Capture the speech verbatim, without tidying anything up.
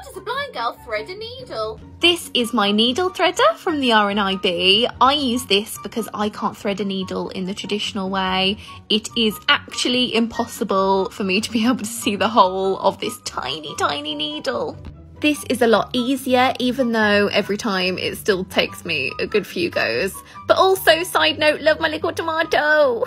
How does a blind girl thread a needle? This is my needle threader from the R N I B. I use this because I can't thread a needle in the traditional way. It is actually impossible for me to be able to see the whole of this tiny, tiny needle. This is a lot easier, even though every time it still takes me a good few goes. But also, side note, love my little tomato.